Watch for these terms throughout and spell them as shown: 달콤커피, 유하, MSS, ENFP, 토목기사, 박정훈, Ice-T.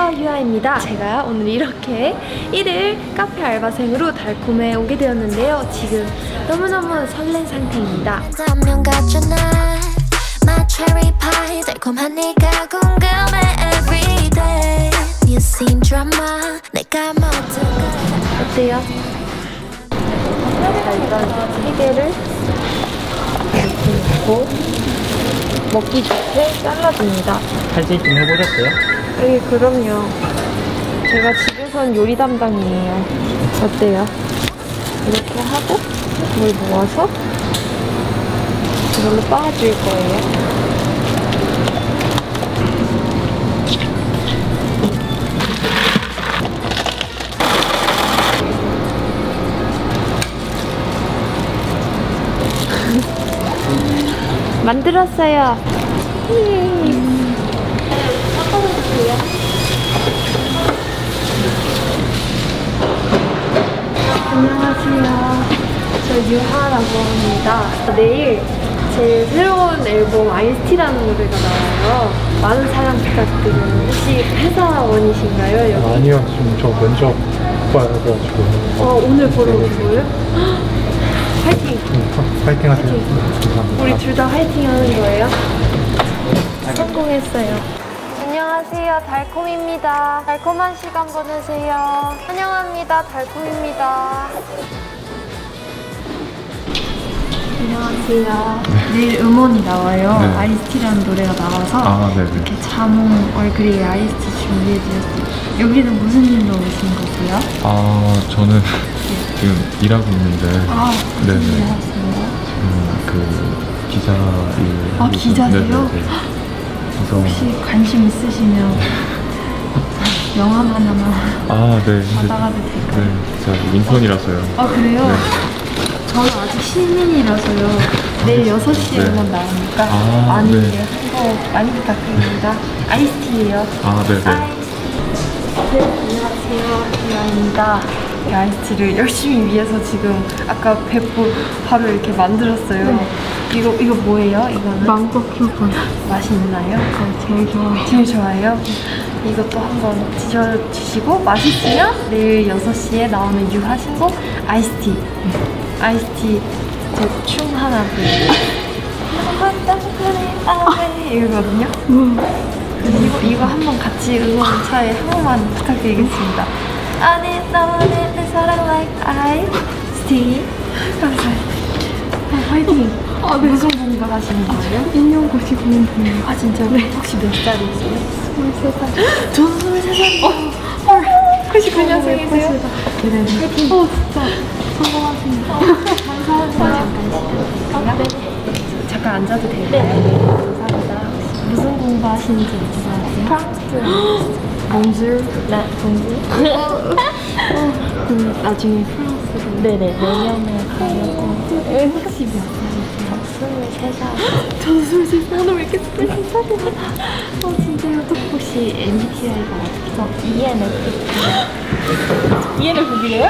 안녕하세요, 유하입니다. 제가 오늘 이렇게 1일 카페 알바생으로 달콤에 오게 되었는데요. 지금 너무너무 설렌 상태입니다. 어때요? 제가 이런 찌개를 이렇게 넣고 먹기 좋게 잘라줍니다. 칼질 좀 해보셨어요? 네, 그럼요. 제가 집에선 요리 담당이에요. 어때요? 이렇게 하고 물 모아서 이걸로 빻아줄 거예요. 만들었어요. 안녕하세요. 저 유하라고 합니다. 내일 제 새로운 앨범 아이스티라는 노래가 나와요. 많은 사랑 부탁드려요. 혹시 회사원이신가요, 여기? 아니요, 지금 저 면접 봐야 돼가지고. 오늘 보러 오시고요? 화이팅! 화이팅 하세요. 화이팅. 우리 둘 다 화이팅 하는 거예요? 성공했어요. 안녕하세요, 달콤입니다. 달콤한 시간 보내세요. 환영합니다, 달콤입니다. 안녕하세요. 네. 내일 음원이 나와요. 네. 아이스티라는 노래가 나와서 이렇게 자몽 얼그레이 아이스티 준비해드렸어요. 여기는 무슨 일로 오신 거고요? 저는 지금 일하고 있는데. 네네. 지금 그 기자 일. 기자세요? 네네네. 혹시 관심 있으시면 영화 하나만 네. 받아가도 될까요? 네, 제가 민턴이라서요. 그래요? 네. 저는 아직 시민이라서요. 내일 6시에 음원 나오니까 많이 많이 부탁드립니다. 아이스티예요. 네네. 네, 안녕하세요. 유하입니다. 아이스티를 열심히 위해서 지금 아까 뵙고 바로 이렇게 만들었어요. 네. 이거 뭐예요? 이거는? 망고 큐브. 맛이 있나요? 제일 좋아요. 제일 좋아요? 이것도 한번 드셔주시고 맛있으면 내일 6시에 나오는 유하 신곡 아이스티. 아이스티 제 춤 하나 보여요. 이거거든요? 그리고 이거 한번 같이 응원차에 한 번만 부탁드리겠습니다. I need someone to sound like Ice-T. 감사합니다. 화이팅! 네. 무슨 공부를 하시는 거예요? 1년고시 공부예요. 진짜요? 네. 혹시 몇 살이세요? 23살. 저는 23살이에요. 99년생이세요? 네네. 화이팅! 진짜 성공하십니다. 감사합니다. 잠깐 앉아도 될까요? 네. 감사합니다. 무슨 공부 하시는지 여쭤봐주세요. 프랑스. 봉주. 네, 봉주. 그럼 나중에 프랑스로. 네네. 내년에 가려고. 혹시 몇 살이세요? 23살. 저도 23살. 나는 왜 이렇게 23살이야? 진짜요? 혹시 MBTI가 어떻게? ENFP. ENFP예요?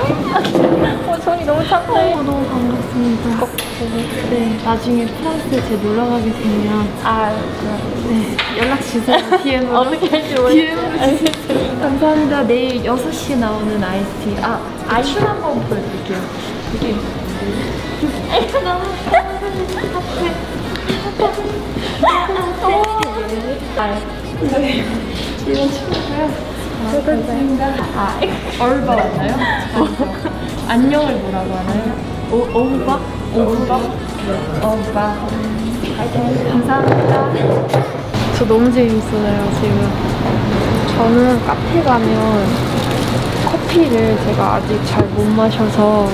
저희 너무 착해. 너무 반갑습니다. 네, 나중에 프랑스에 제 놀러 가게 되면 네, 연락 주세요. DM으로. 어떻게 할지 모르겠어요. 감사합니다. 내일 6시에 나오는 아이스티. 아이스 한번 보여드릴게요. 이게 이런 친구고요. 얼바 맞나요? 안녕을 뭐라고 하나요? 오빠? 오빠. 감사합니다. 저 너무 재밌어요, 지금. 저는 카페 가면 커피를 제가 아직 잘 못 마셔서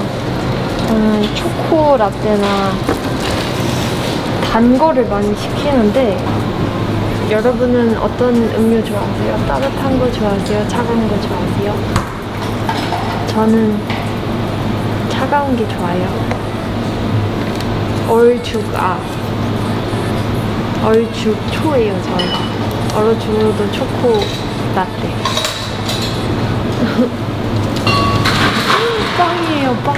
저는 초코라떼나 단 거를 많이 시키는데, 여러분은 어떤 음료 좋아하세요? 따뜻한 거 좋아하세요? 차가운 거 좋아하세요? 저는 차가운 게 좋아요. 얼죽초예요, 저는. 얼죽으로도 초코 라떼. 빵이에요, 빵.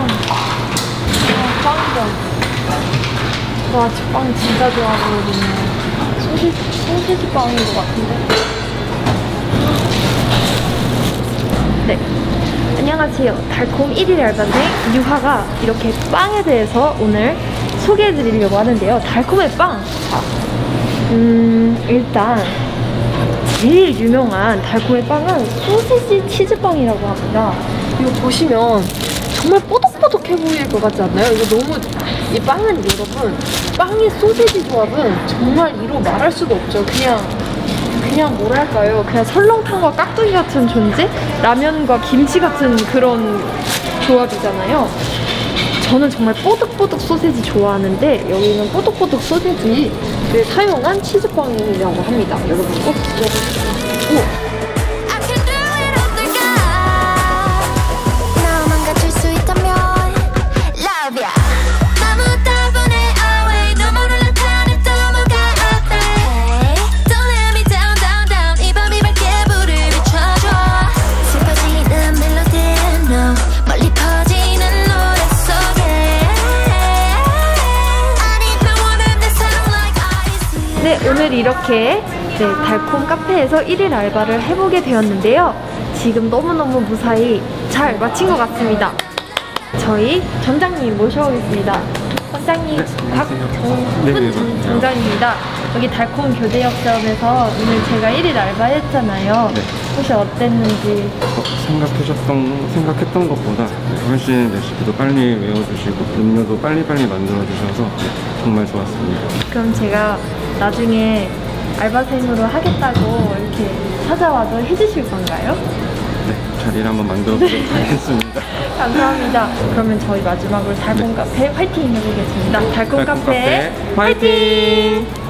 와, 저 빵 진짜 좋아하거든요. 소시지 빵인 것 같은데? 네. 안녕하세요. 달콤 1일 알바생 유하가 이렇게 빵에 대해서 오늘 소개해드리려고 하는데요. 달콤의 빵! 일단 제일 유명한 달콤의 빵은 소시지 치즈빵이라고 합니다. 이거 보시면 정말 뽀득뽀득해 보일 것 같지 않나요? 이거 너무, 이 빵은 여러분, 빵의 소시지 조합은 정말 이로 말할 수가 없죠. 그냥 뭐랄까요, 그냥 설렁탕과 깍두기 같은 존재? 라면과 김치 같은 그런 조합이잖아요. 저는 정말 뽀득뽀득 소시지 좋아하는데 여기는 뽀득뽀득 소시지를 사용한 치즈빵이라고 합니다. 여러분 꼭 드셔보세요. 네, 오늘 이렇게 달콤 카페에서 1일 알바를 해보게 되었는데요. 지금 너무너무 무사히 잘 마친 것 같습니다. 저희 점장님 모셔오겠습니다. 점장님, 네, 박정훈 점장입니다. 여기 달콤 교대역점에서 오늘 제가 1일 알바했잖아요. 네. 혹시 어땠는지? 생각했던 것보다 훨씬 레시피도 빨리 외워주시고 음료도 빨리빨리 만들어주셔서 정말 좋았습니다. 그럼 제가 나중에 알바생으로 하겠다고 이렇게 찾아와서 해주실 건가요? 네, 자리를 한번 만들어보도록 하겠습니다. 감사합니다. 그러면 저희 마지막으로 달콤 카페 화이팅 해보겠습니다. 달콤 카페 화이팅!